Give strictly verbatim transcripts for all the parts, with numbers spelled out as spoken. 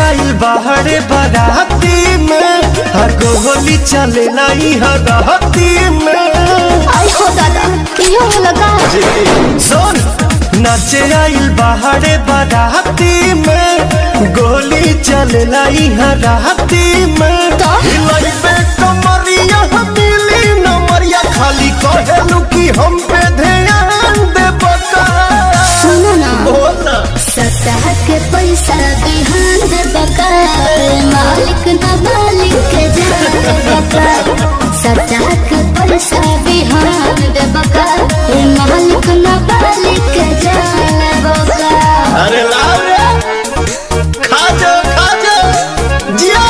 गई बाहरे बाराती में हर गोली चले लाई हराती में। आई हो दादा क्यों लगा सुन नचे आई बाहरे बाराती में गोली चले लाई हराती में। कमरिया दिली नमरिया खाली कहलू की हम पे ध्यान दे बता। सुनो ना सता के पैसा ध्यान दे बता मालिक ना मालिक के जान दे बता। सता के पैसा ध्यान दे बता मालिक ना मालिक के जान दे बता। अरे लाओ रे खा जा खा जा जिया।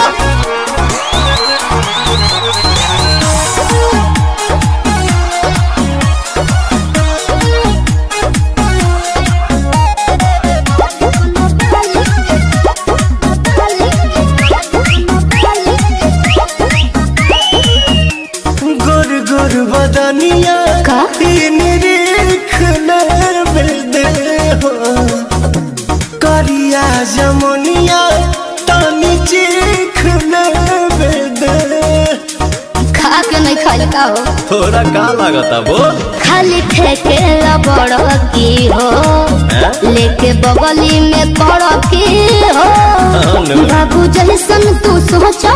बदनिया हो करिया जमुनिया तानी खा के नहीं खालता हो थोड़ा का लगता बोल खाली ठेके बड़ा की हो लेके बगली में बड़ा की हो बाबू जैसन तू सोचता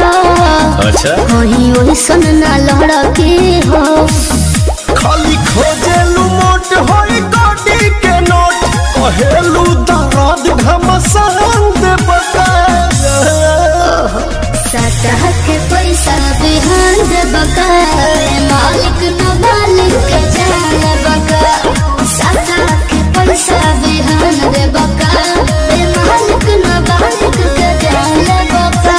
रह अच्छा वही वही सन ना लड़ा की हो। खाली खोजेलू मोट होई गोटी के नोट कहेलू दर्द घमसान दे बता। सता के पैसा ध्यान दे बता मालिक ना मालिक के जान दे बता। सता के पैसा ध्यान दे बता मालिक ना मालिक के जान दे बता।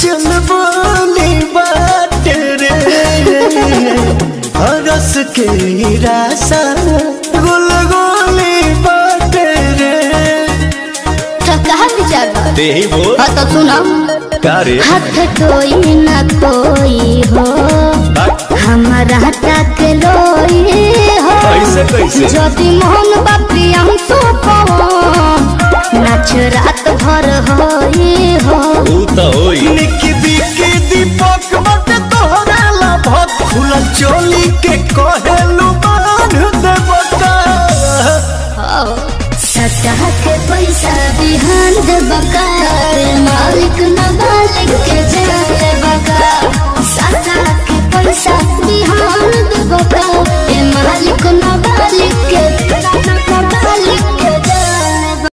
चल बोली बात रे हरस के रासा गुल गोली बात रे कहा तो सुना हाथ कोई ना कोई हो हमारा तक लोई हो जब मोहन बापी हम तो नाच रात भर होई हो तो होई निकी बिकी दीपक मत तोहरा ला भत खुला चोली के कहलू बांध दे बका। सता के पैसा ध्यान दे बका